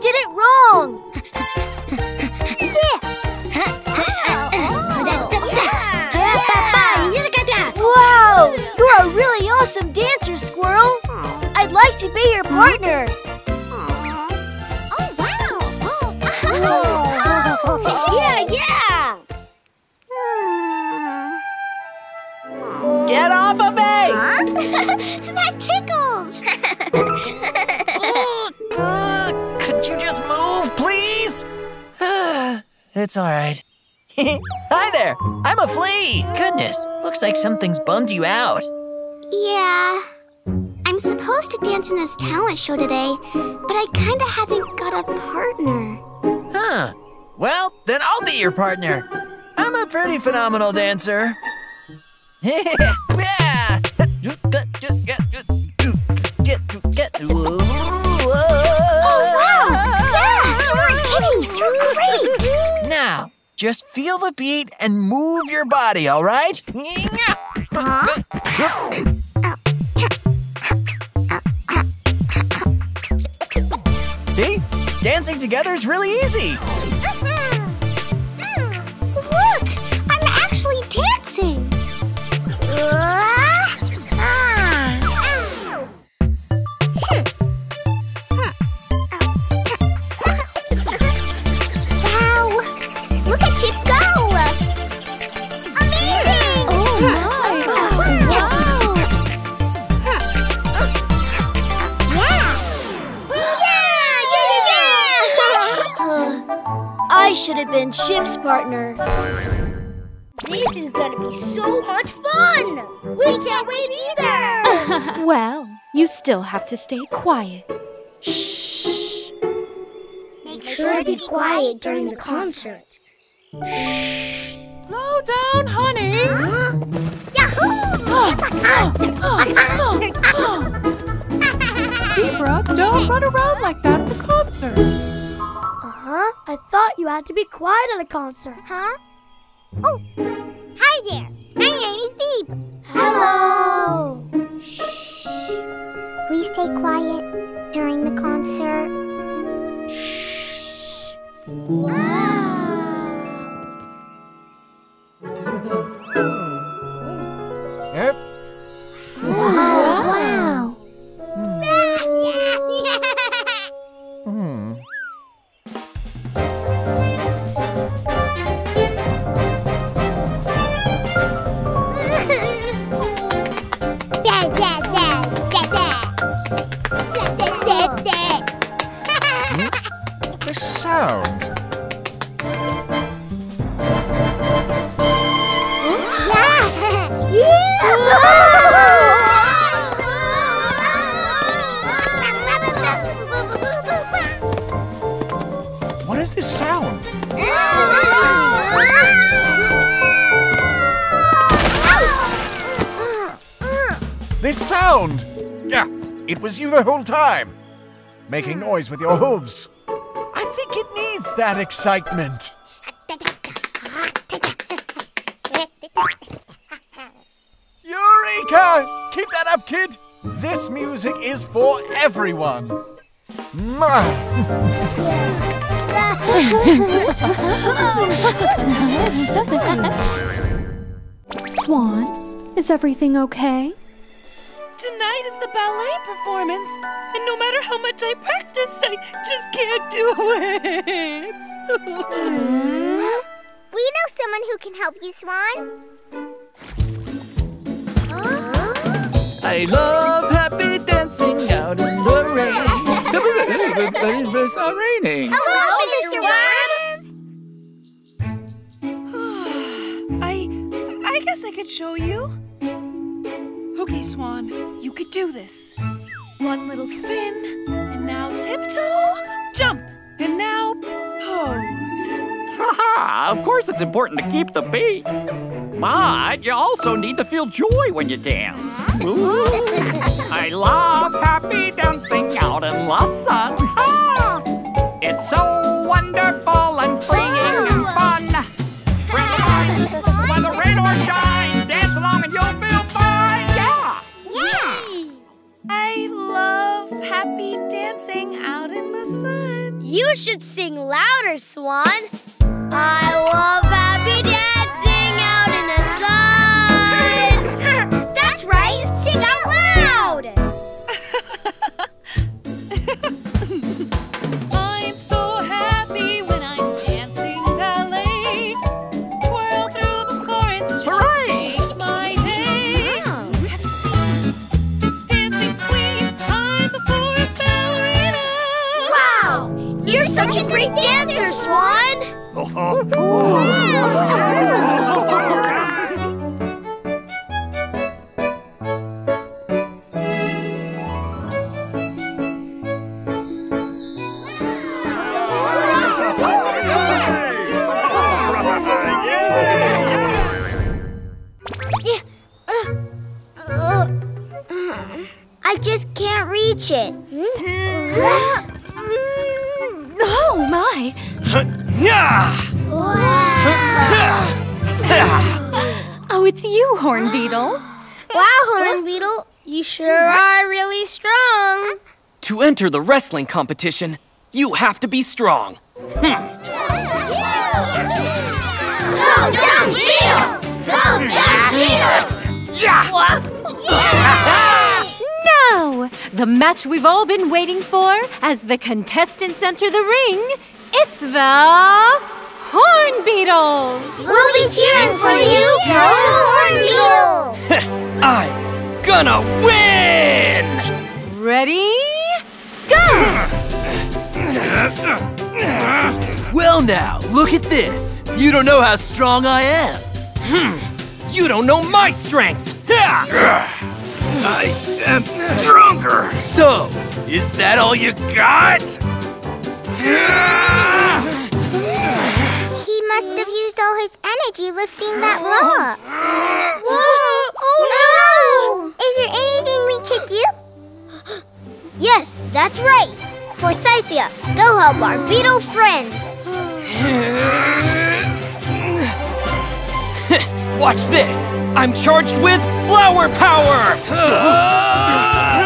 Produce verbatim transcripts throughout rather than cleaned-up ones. did it wrong! Yeah! Wow! You are a really awesome dancer, Squirrel! I'd like to be your partner! Oh, wow! Oh. Yeah, yeah! Get off of me! Huh? That tickles! uh, uh, could you just move, please? It's all right. Hi there! I'm a flea! Goodness, looks like something's bummed you out. Yeah. I'm supposed to dance in this talent show today, but I kinda haven't got a partner. Huh. Well, then I'll be your partner. I'm a pretty phenomenal dancer. Yeah! Oh, wow! Yeah, you were kidding! You're great! Now, just feel the beat and move your body, all right? Huh? See? Dancing together is really easy. Look! I'm actually dancing! I should have been Chip's partner. This is gonna be so much fun! We can't wait either! Well, you still have to stay quiet. Shh. Make sure to be quiet during the concert. Shh. Slow down, honey. Huh? Yahoo! It's a concert! A concert! Zebra, don't run around like that at the concert. Huh? I thought you had to be quiet at a concert. Huh? Oh, hi there. My name is Zebra. Hello. Shh. Please stay quiet during the concert. Shh. Wow. Yep. Wow. Wow. Hmm. Sound. Yeah. Yeah. What is this sound? This sound! Yeah, it was you the whole time. Making noise with your hooves. It needs that excitement. Eureka! Keep that up, kid. This music is for everyone. Swan, is everything okay? Tonight is the ballet performance, and no matter how much I practice, I just can't do it. We know someone who can help you, Swan. Huh? I love happy dancing out in the rain. It's not raining. Hello, Mister Swan. I, I guess I could show you. Okay, Swan, you could do this. One little spin, and now tiptoe, jump, and now pose. Haha, of course it's important to keep the beat. But you also need to feel joy when you dance. Ooh. I love happy dancing out in the sun. Ah, it's so wonderful and freeing and fun. Bring it on, whether rain or shine, dance along and you'll feel fine. I love happy dancing out in the sun. You should sing louder, Swan. I love happy dancing out in the sun. That's right, sing out loud. I'm so happy when I'm dancing ballet. Twirl through the forest, just makes my day. Oh. Have you seen this dancing queen? I'm the forest ballerina. Wow! You're such a great dancer, Swan! I just can't reach it. Oh my! Wow. Oh, it's you, Horn Beetle. Wow, Horn Beetle, you sure are really strong. To enter the wrestling competition, you have to be strong. Hm. Go, Down Beetle! Go, Down Beetle! Yeah! Now, the match we've all been waiting for as the contestants enter the ring, it's the Horn Beetle! We'll be cheering for you, Go Horn Beetle! I'm gonna win! Ready? Go! Well now, look at this! You don't know how strong I am! Hmm, you don't know my strength! Ha! I am stronger! So, is that all you got? He must have used all his energy lifting that rock. Whoa! Oh no! Is there anything we could do? Yes, that's right! Forsythia, go help our beetle friend! Watch this! I'm charged with flower power!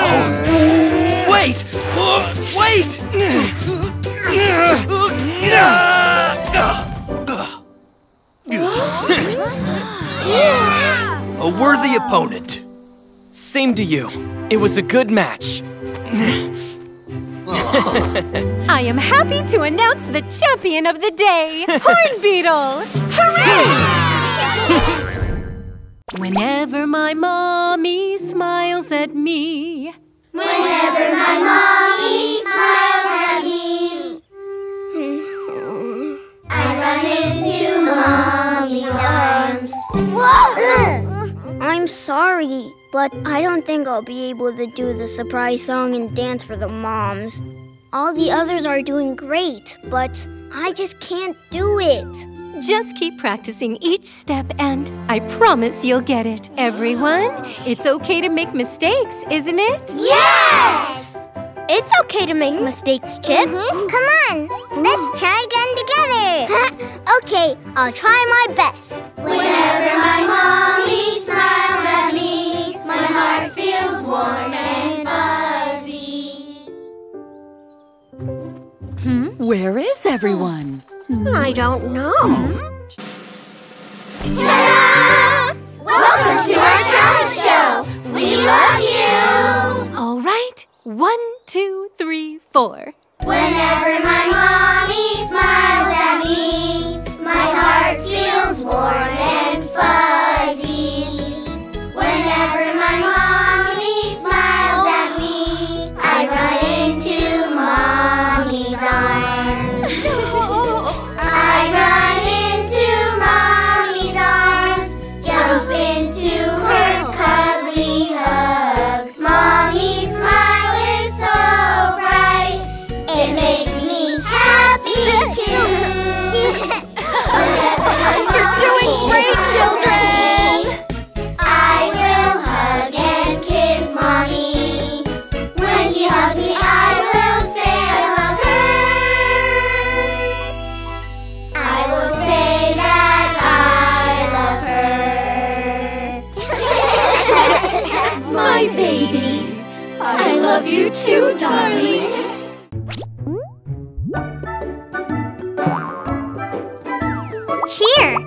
Oh, wait! Wait! A worthy opponent. Same to you. It was a good match. I am happy to announce the champion of the day, Horn Beetle! Hooray! Whenever my mommy smiles at me. Whenever my mommy smiles at me. I run into mommy's arms. Whoa! I'm sorry, but I don't think I'll be able to do the surprise song and dance for the moms. All the others are doing great, but I just can't do it. Just keep practicing each step and I promise you'll get it. Everyone, it's okay to make mistakes, isn't it? Yes! It's okay to make mistakes, Chip. Mm-hmm. Come on, let's try again together. Okay, I'll try my best. Whenever my mommy smiles at me, my heart feels warm and fuzzy. Hmm? Where is everyone? I don't know. Ta-da! Welcome to our talent show! We love you! All right, one, two, three, four. Whenever my mommy smiles at me, my heart feels warm and fuzzy. Whenever my mommy smiles at me, I run into mommy's arms. Love you too, darlings. here!